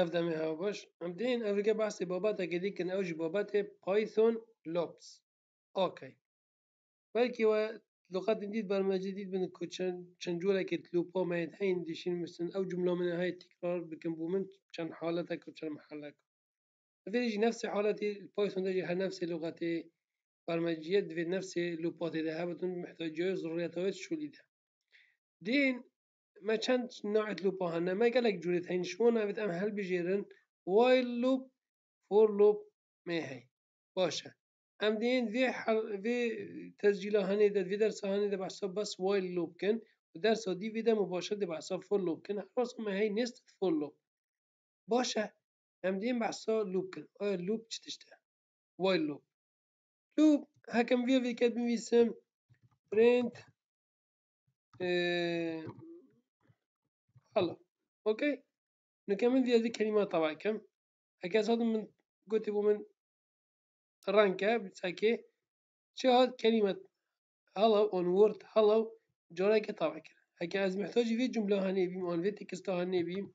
افدمي ها باش مبدئيا افريقيا بحثي باباتا كديك كان اوجي باباتا بايثون لوبس. اوكي بلكي و لغات جديد برمجة جديد من كوتشنجولا كت لوبو ما يدحين ديشين مثلا او جملة من هاي التكرار بكم بومن كان حالتك وكان محلك في نفس حالتي البايثون تجي نفس لغتي برمجيات في نفس لوباتي ده هبتون محتاجة ضرورياتوات شو لده دين ما چند نوع لوپ هنه ما گلک جوریت هین شونه بیت ام هل بجیرن وایل لوپ فور لوپ میهی باشه ام دین وی وی تسجیل هنه د وی درس هنه د بحث بس وایل لوپ کن و درس دی وی د مباشر د بحث فور لوپ کن خلاص مهی نیست فور لوپ باشه ام دین بحث لوپ کن لوپ چتشته وایل لوپ لوپ هکم وی وی کد میسم پرینت الله اوكي نكمل في هذه الكلمات طبعا كم هكا صاد من قلت من رانكا بتاكي شهاد كلمه هلو اون وورد هلو جرايك طبعا كده هكا از محتاج في جمله هني بيم اون في تكست هني بيم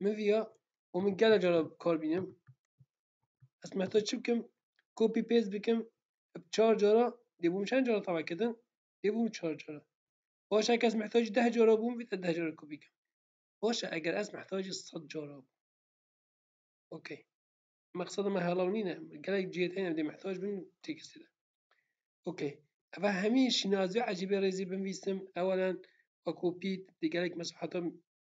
من فيها ومن قال جرب كار بينم بس محتاج شبكم كوبي بيست بكم بشار جرا ديبوم شان جرا طبعا كده ديبوم شار جرا واش هكا از محتاج 10 جرا بوم في 10 جرا كوبي كم باشه اگر از محتاج 100 جارا بود اوکی مقصد ما هلاونینه گلک جیتین دی محتاج بن تکست ده اوکی و همین شینازی عجیبه ریزی بنویسم اولا و کپی دیگرک مساحت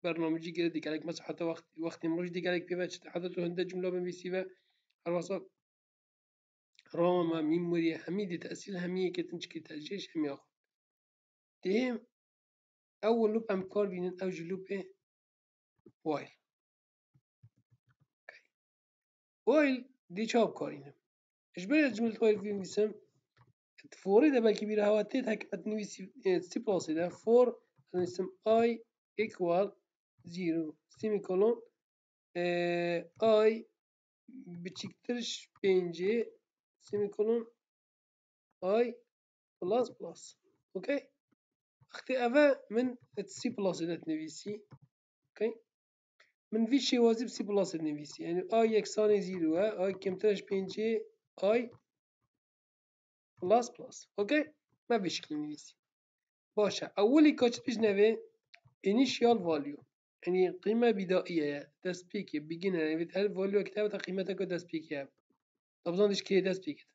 برنامجی گیر دیگرک مساحت وقت امروز دیگرک پیوچ حدت هند جمله بنویسی و هر واسه رام میموری حمید تاثیر همیه که تنچکی تجریش همی اخو دیم اول لوب ام کار بینن او جلوبه وایل وایل دی چاب کارینم اجبر جملت وایل بیم بیسم فوری ده بلکی بیره هواتی تحکمت نویسی سی پلاسی ده فور نویسم آی اکوال زیرو سیمی کلون آی بچکترش پینجی سیمی کلون آی پلاس پلاس اوکی اختی اوه من سی پلاسی ده نویسی اوکی من في شيء واجب سي بلاس نفيسي يعني اي يكسان زيرو اي كمترش بينجي اي بلاس بلاس اوكي ما في شكل نفيسي باشا اولي كاتش بجنبه initial value يعني قيمة بدائية دست بيكي بيجينا يعني بتهل value كتابة قيمتك دست بيكي طب زندش كي دست بيكي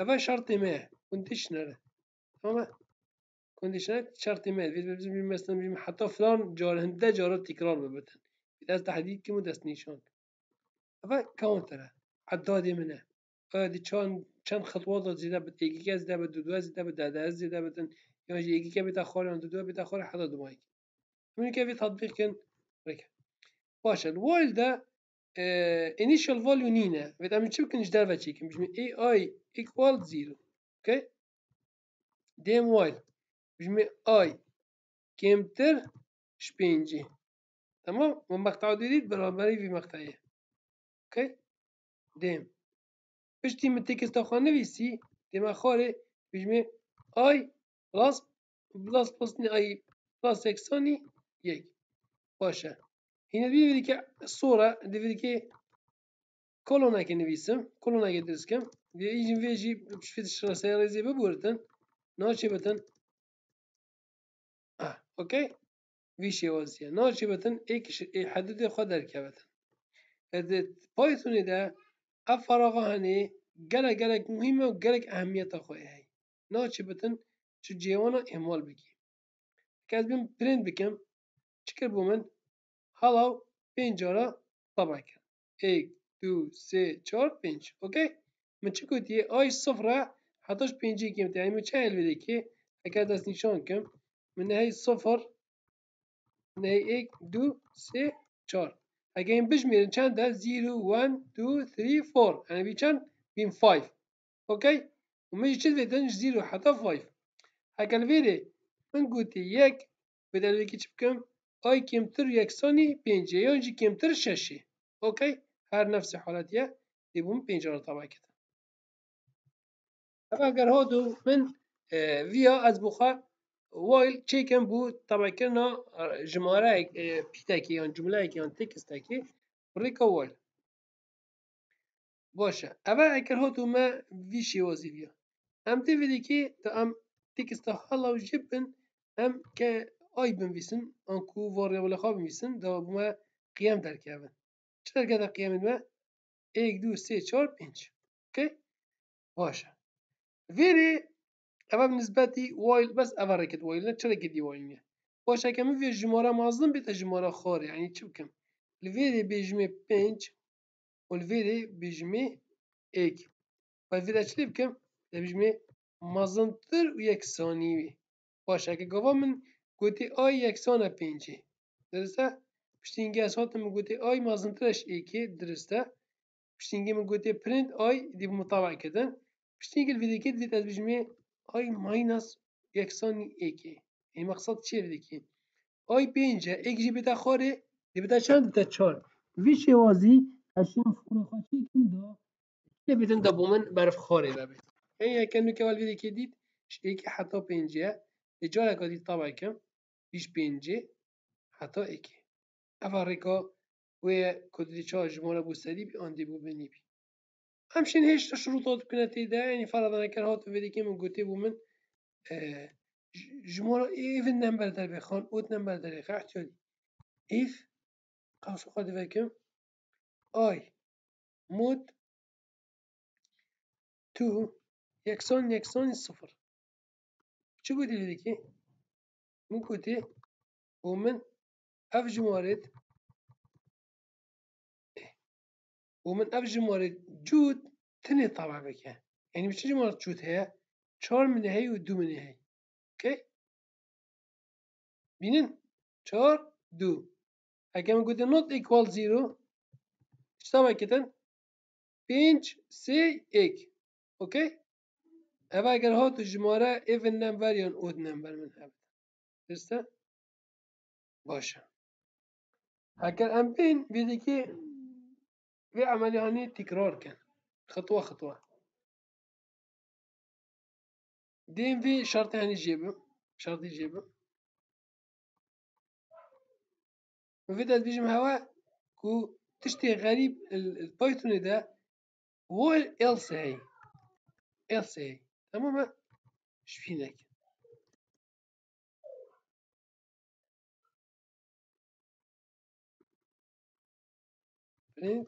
هذا شرط ما conditioner تمام conditioner شرط ما مثلا حتى فلان جار هنده جارة تكرار ببتن دست تحدید که دست نشان و کانتره عدادی منه دی چند خطوات را زیده بد یکی که زیده بد دو زیده بد ده زیده بدن یا یکی که بتخوره اون دو بتخوره حدا دو مایک همین که تطبیق کن رکه باشه الوایل ده initial value نینه و همین چی بکنش در و چی کن بجمه ai equal 0 اوکی دیم وایل بجمه i کمتر شپینجی تمام و مقطع دیدید برابری وی مقطعیه اوکی دیم پشتی من تکست خواهد نویسی دیم اخواره بجمه آی پلاس پلاس پلاس آی پلاس اکسانی یک باشه اینه دیدید که صوره دیدید که کلونه که نویسم کلونه که درست کم دیدید اینجا ویجی بشفید شرسه ریزی ببوردن ناچه بتن اوکی ویشی وازیه ناچی بتن ای حدود خود درکه بتن ادت پایتونی ده افراغه هنی گلک مهمه و گلک اهمیت خواهی هی ناچی بتن چو جیوانا اعمال بگی که از بیم پرینت بکم چکر بومن هلاو پینجارا طبع کن 1 2 3 4 5 اوکی من چکوتیه آی صفره حتاش پینجی کمتر یعنی من چه حل بده که اگر دست نشان کم من نهی صفر نه 1 2 3 4 اگه این بجمیرن چند ده 0 1 2 3 4 یعنی بی چند بیم 5 اوکی و میشه چیز بیدنش 0 حتی 5 اگه الویره من گوتی 1 به دلویکی چی بکم آی کمتر یکسانی 5 یا اونجی کمتر 6 اوکی هر نفس حالتیه دیبون 5 را طبع کده اگر ها دو من ویا از بخار وایل چیکن بود طبعا کردن جماره پیتکی یا جمله که یا تکست که recovered. باشه. اول اگر ها تو ما ویشی وازی بیا. ام تفیدی که تا ام تکست حالا و جبن ام که آی بنویسن انکو واریبل خواب بنویسن دا ما قیم در کردن. چرا که قیم ما 1 2 3 4 5. اوکی؟ باشه. ویری اول نسبتی وایل بس اول رکت وایل نه چرا که دی وایل نه. باشه که من وی جماره مازن بیت جماره خار یعنی چی بکم؟ الویری بجمه 5 و الویری بجمه 1. و ویری چی بکم؟ بجمه مازن تر و یکسانی وی. باشه که گاوا من گوته آی یکسانه 5 درسته؟ پشتینگی از هاتم گوته آی مازنترش 2 درسته؟ پشتینگی من گوته پرینت آی دیب مطابع کردن پشتینگی الویده که دوید از بجمه آی ماینس یکسانی 2. این مقصد چه ویده که؟ آی 5 ایک جی بیتا خوره دیبیتا چند بیتا 4 ویش وازی هشین فکر خاکی کن دا که بیتن دا با من برف خوره را بیتا این یکنو که والویده که دید ایک حتا 5 اجاره کدی طبعا کم بیش 5 حتی 2 افریقا و کدی چهار جمله بوسری بی آن دیبو بنی بی همچنین هشت شروطات کننده ده یعنی فرضاً که هات ویدی که من گوته بو من جمله ایف نمبر در بخوان اوت نمبر در بخوان احتیالی ایف قوس خود بکم آی مود تو یکسان یکسان 0 چه گوته ویدی که؟ من گوته و من اف جمارت و من اف جمارت جود تنه طبع بکن یعنی بچه جمارت جود هیا 4 منه هی و 2 منه هی اوکی؟ بینن 4 2 اگه من گوته not equal 0 چه طبع کتن؟ 5 3 1 اوکی؟ اوه اگر ها تو جماره even number یا odd number من هم درسته؟ باشه اگر ام بین بیده که وی عملیانی تکرار کن خطوه خطوه دیم وی شرط هنی جیبم شرطی جیبم مفید از بیجم هوا که تشتی غریب البایتون ده وال else هی else هی تمام شفینه کن print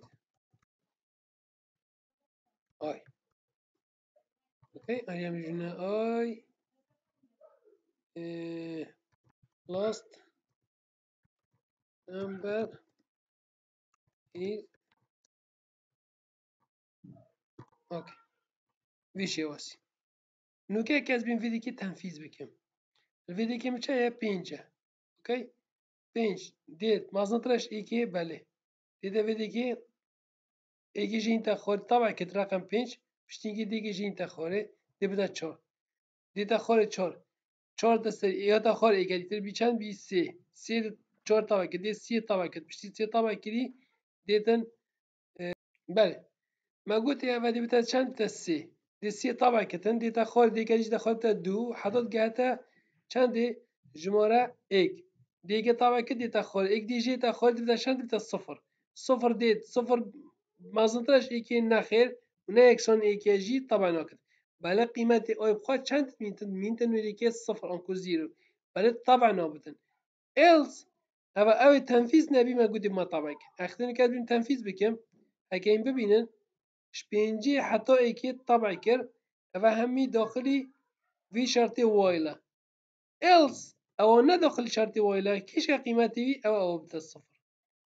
i okay I am using i last number is okay ویش واسی نوکه که از بین ویدی که تنفیذ بکنم ویدی که میشه یه 5 اوکی 5 دید مازنترش 2 بله دیده ویدی که ایگه جه این تخوره طبعا که رقم 5 پشتینگی دیگه جه این تخوره دیده 4 دیده خوره 4 دسته یا تخوره ایگه دیتر بی چند بی 3 4 طبعا که دیده 3 طبعا که پشتی 3 طبعا کری دیدن بله ما گوته یا دیده چند تا 3 دیده 3 طبعا که تن دیده خوره دیگه جه تخوره تا 2 حدود گه تا چند جماره 1 دیگه طبعا که دیده خوره 1 دیگه تخوره دیده چند دیده 0 صفر دید صفر مازنترش ایکی نخیر و نه یکسان ایکی جی طبعا نکرد بله قیمت آی بخواه چند مینتن ویدی که صفر آنکو زیرو بله طبعا نابتن ایلز اوه تنفیز نبی ما گودیم ما طبعا که اختیار که بیم تنفیز بکم اگه این ببینن شپینجی حتی ایکی طبعا کرد اوه همی داخلی وی شرط وایله ایلز اوه نه داخل شرط وایله کش قیمتی وی اوه بتا صفر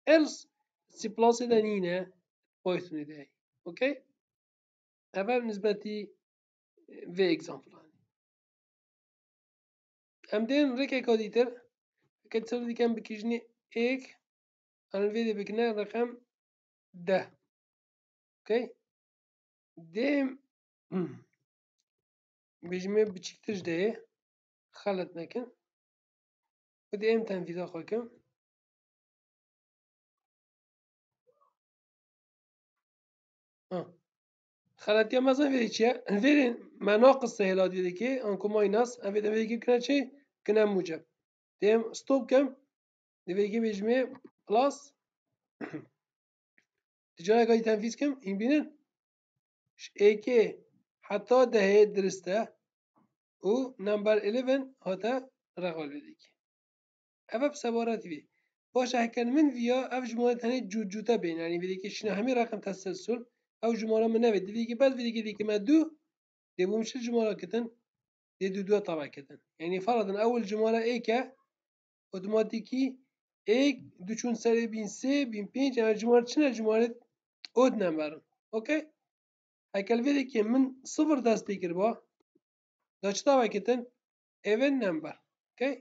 ایلز سی پلاس دنینه پایتون ده اوکی اول نسبتی و اگزامپل هانی ام دین رکه کادیتر که تصور دیکن بکیجنی 1 انویده بکنه رقم 10 اوکی دیم بجمه بچیکتش ده خلط نکن و دیم تنفیده خواکم خلطیه مثلا ویده چیه؟ ویده مناقص سهلات ویده که انکو مایناس ویده ویده که کنه چه؟ کنه موجب دیم ستوب کم ویده که بجمه پلاس جایگاهی تنفیذ کنم. این بینن ای حتی دهه درسته او نمبر 11 هاته رقال بدیکی اوه سبارتی بی باشه هکن من ویا او جمعه تنه جوتا بین یعنی بدی که شنه همه رقم تسلسل او جمعه من نوید دیدی که بعد بدی که من دو دیبو مشه جمعه کتن دی دو طبع کتن یعنی فرضا اول جمعه ای که اتوماتیکی ایک دو چون سری بین سه بین پنج اما جمعه چنه جمعه اود نمبرن اوکی هکل ویده که من صفر دست بکر با دا چه طبع کتن even number okay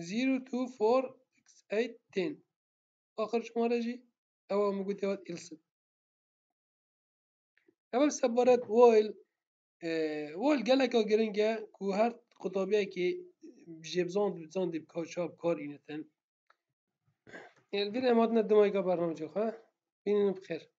0 2 4 6 8 10 آخر شماره جی او مگوته هات السد اول سبارت وایل گلک ها گرنگه که هر قطابیه که جبزان دوزان دیب کاشاب کار اینتن الویر اماد ندمایی که برنامه جو خواه بینیم بخیر.